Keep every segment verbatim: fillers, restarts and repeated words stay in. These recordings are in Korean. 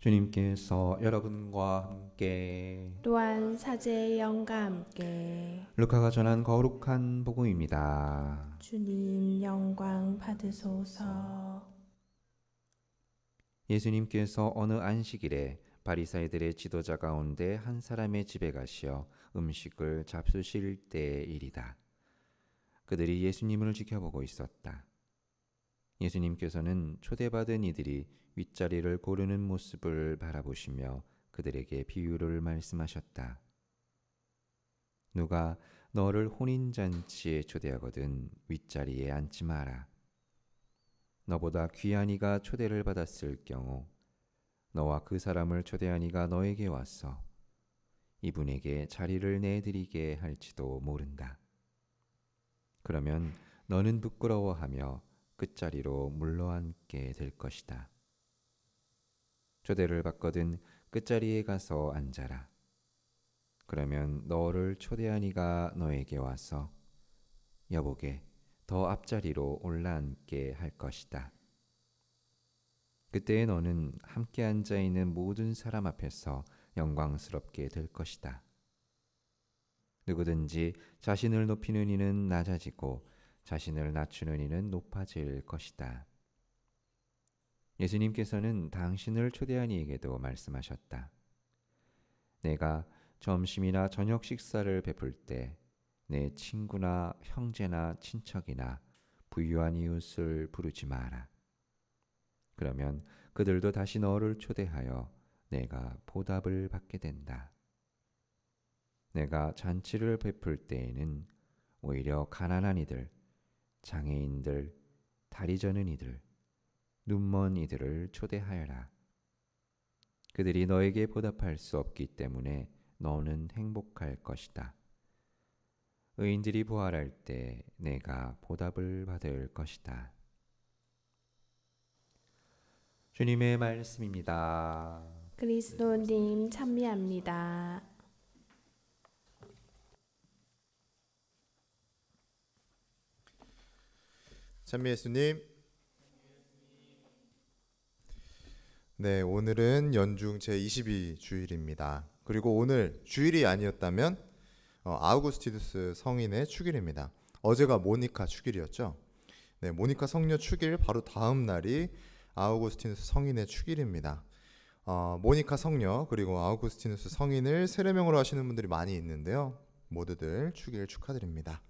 주님께서 여러분과 함께 또한 사제의 영과 함께 루카가 전한 거룩한 복음입니다. 주님 영광 받으소서. 예수님께서 어느 안식일에 바리사이들의 지도자 가운데 한 사람의 집에 가시어 음식을 잡수실 때의 일이다. 그들이 예수님을 지켜보고 있었다. 예수님께서는 초대받은 이들이 윗자리를 고르는 모습을 바라보시며 그들에게 비유를 말씀하셨다. 누가 너를 혼인잔치에 초대하거든 윗자리에 앉지 마라. 너보다 귀한 이가 초대를 받았을 경우 너와 그 사람을 초대한 이가 너에게 와서 이분에게 자리를 내드리게 할지도 모른다. 그러면 너는 부끄러워하며 끝자리로 물러앉게 될 것이다. 초대를 받거든 끝자리에 가서 앉아라. 그러면 너를 초대한 이가 너에게 와서 여보게 더 앞자리로 올라앉게 할 것이다. 그때에 너는 함께 앉아있는 모든 사람 앞에서 영광스럽게 될 것이다. 누구든지 자신을 높이는 이는 낮아지고 자신을 낮추는 이는 높아질 것이다. 예수님께서는 당신을 초대한 이에게도 말씀하셨다. 내가 점심이나 저녁 식사를 베풀 때 내 친구나 형제나 친척이나 부유한 이웃을 부르지 마라. 그러면 그들도 다시 너를 초대하여 내가 보답을 받게 된다. 내가 잔치를 베풀 때에는 오히려 가난한 이들, 장애인들, 다리 저는 이들, 눈먼 이들을 초대하여라. 그들이 너에게 보답할 수 없기 때문에 너는 행복할 것이다. 의인들이 부활할 때 내가 보답을 받을 것이다. 주님의 말씀입니다. 그리스도님 찬미합니다. 찬미 예수님. 네, 오늘은 연중 제이십이 주일입니다. 그리고 오늘 주일이 아니었다면 어, 아우구스티누스 성인의 축일입니다. 어제가 모니카 축일이었죠. 네, 모니카 성녀 축일 바로 다음 날이 아우구스티누스 성인의 축일입니다. 어, 모니카 성녀 그리고 아우구스티누스 성인을 세례명으로 하시는 분들이 많이 있는데요. 모두들 축일 축하드립니다.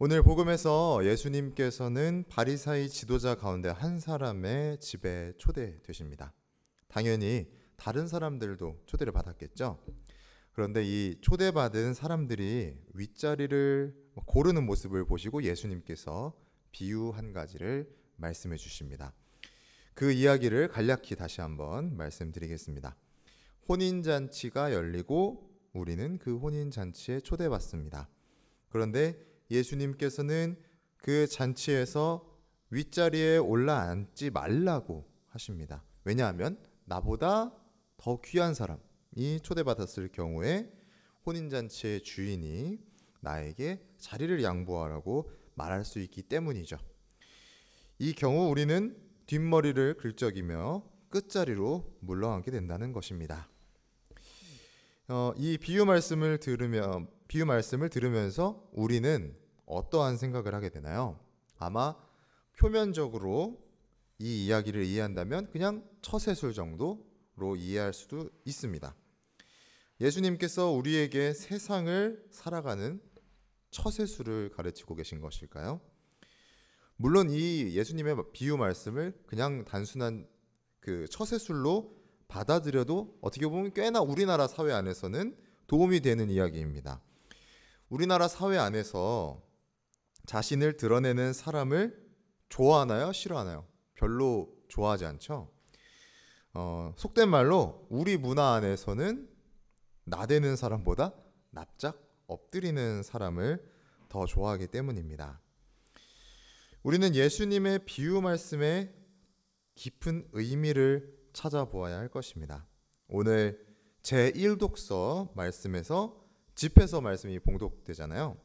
오늘 복음에서 예수님께서는 바리사이 지도자 가운데 한 사람의 집에 초대되십니다. 당연히 다른 사람들도 초대를 받았겠죠. 그런데 이 초대받은 사람들이 윗자리를 고르는 모습을 보시고 예수님께서 비유 한 가지를 말씀해 주십니다. 그 이야기를 간략히 다시 한번 말씀드리겠습니다. 혼인잔치가 열리고 우리는 그 혼인잔치에 초대받습니다. 그런데 예수님께서는 그 잔치에서 윗자리에 올라앉지 말라고 하십니다. 왜냐하면 나보다 더 귀한 사람이 초대받았을 경우에 혼인잔치의 주인이 나에게 자리를 양보하라고 말할 수 있기 때문이죠. 이 경우 우리는 뒷머리를 긁적이며 끝자리로 물러앉게 된다는 것입니다. 어, 이 비유 말씀을 들으며 비유 말씀을 들으면서 우리는 어떠한 생각을 하게 되나요? 아마 표면적으로 이 이야기를 이해한다면 그냥 처세술 정도로 이해할 수도 있습니다. 예수님께서 우리에게 세상을 살아가는 처세술을 가르치고 계신 것일까요? 물론 이 예수님의 비유 말씀을 그냥 단순한 그 처세술로 받아들여도 어떻게 보면 꽤나 우리나라 사회 안에서는 도움이 되는 이야기입니다. 우리나라 사회 안에서 자신을 드러내는 사람을 좋아하나요? 싫어하나요? 별로 좋아하지 않죠. 어, 속된 말로 우리 문화 안에서는 나대는 사람보다 납작 엎드리는 사람을 더 좋아하기 때문입니다. 우리는 예수님의 비유 말씀에 깊은 의미를 찾아보아야 할 것입니다. 오늘 제일 독서 말씀에서 집회서 말씀이 봉독되잖아요.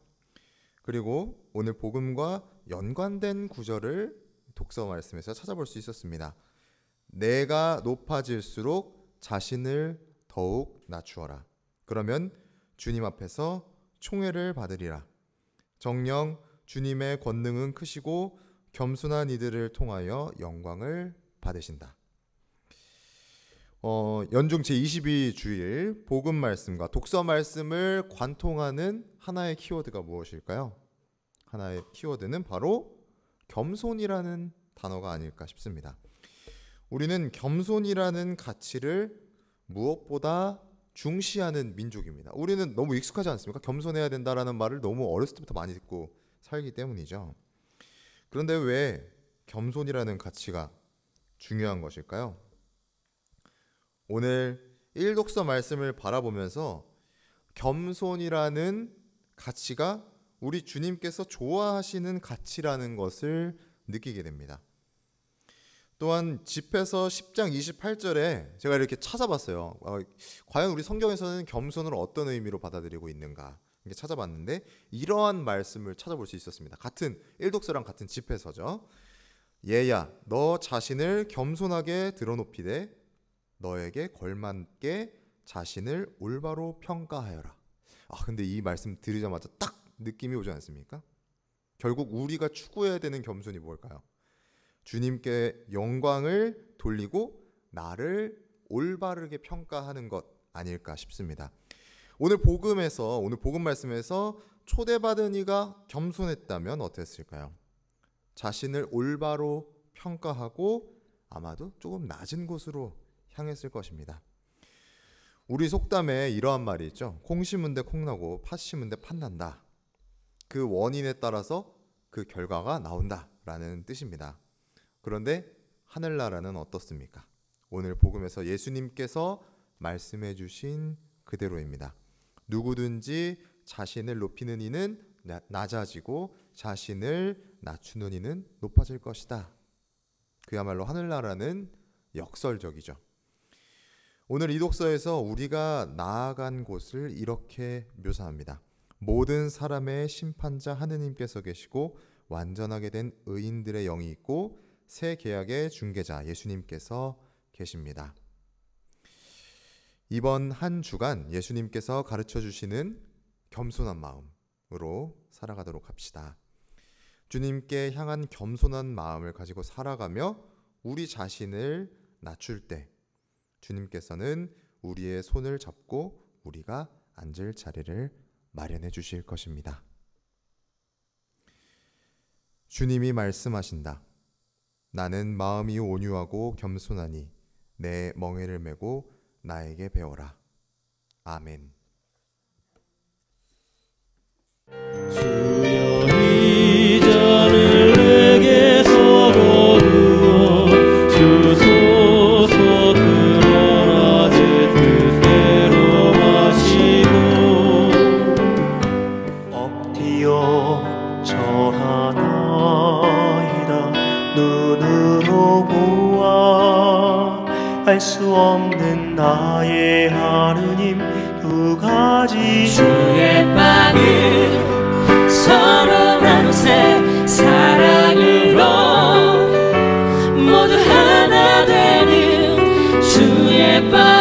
그리고 오늘 복음과 연관된 구절을 독서 말씀에서 찾아볼 수 있었습니다. 내가 높아질수록 자신을 더욱 낮추어라. 그러면 주님 앞에서 총애를 받으리라. 정녕 주님의 권능은 크시고 겸손한 이들을 통하여 영광을 받으신다. 어, 연중 제이십이 주일 복음 말씀과 독서 말씀을 관통하는 하나의 키워드가 무엇일까요? 하나의 키워드는 바로 겸손이라는 단어가 아닐까 싶습니다. 우리는 겸손이라는 가치를 무엇보다 중시하는 민족입니다. 우리는 너무 익숙하지 않습니까? 겸손해야 된다라는 말을 너무 어렸을 때부터 많이 듣고 살기 때문이죠. 그런데 왜 겸손이라는 가치가 중요한 것일까요? 오늘 일독서 말씀을 바라보면서 겸손이라는 가치가 우리 주님께서 좋아하시는 가치라는 것을 느끼게 됩니다. 또한 집회서 십 장 이십팔 절에 제가 이렇게 찾아봤어요. 아, 과연 우리 성경에서는 겸손을 어떤 의미로 받아들이고 있는가 이렇게 찾아봤는데 이러한 말씀을 찾아볼 수 있었습니다. 같은 일독서랑 같은 집회서죠. 얘야, 너 자신을 겸손하게 들어높이되 너에게 걸맞게 자신을 올바로 평가하여라. 아, 근데 이 말씀 들으자마자 딱 느낌이 오지 않습니까? 결국 우리가 추구해야 되는 겸손이 뭘까요? 주님께 영광을 돌리고 나를 올바르게 평가하는 것 아닐까 싶습니다. 오늘 복음에서 오늘 복음 말씀에서 초대받은 이가 겸손했다면 어땠을까요? 자신을 올바로 평가하고 아마도 조금 낮은 곳으로 향했을 것입니다. 우리 속담에 이러한 말이 있죠. 콩 심은 데 콩 나고 팥 심은 데 팥 난다. 그 원인에 따라서 그 결과가 나온다라는 뜻입니다. 그런데 하늘나라는 어떻습니까? 오늘 복음에서 예수님께서 말씀해 주신 그대로입니다. 누구든지 자신을 높이는 이는 낮아지고 자신을 낮추는 이는 높아질 것이다. 그야말로 하늘나라는 역설적이죠. 오늘 이 독서에서 우리가 나아간 곳을 이렇게 묘사합니다. 모든 사람의 심판자 하느님께서 계시고 완전하게 된 의인들의 영이 있고 새 계약의 중개자 예수님께서 계십니다. 이번 한 주간 예수님께서 가르쳐주시는 겸손한 마음으로 살아가도록 합시다. 주님께 향한 겸손한 마음을 가지고 살아가며 우리 자신을 낮출 때 주님께서는 우리의 손을 잡고 우리가 앉을 자리를 마련해 주실 것입니다. 주님이 말씀하신다. 나는 마음이 온유하고 겸손하니 내 멍에를 메고 나에게 배워라. 아멘. 주여, 이 잔을 내게서 거두어 주소서. 그러나 제 뜻대로 마시고 엎드려 절하나이다. 눈으로 보아 알 수 없는 나의 하느님, 두 가지 주의 빵을 서로 나누세. 사랑으로 모두 하나 되는 주의 빵.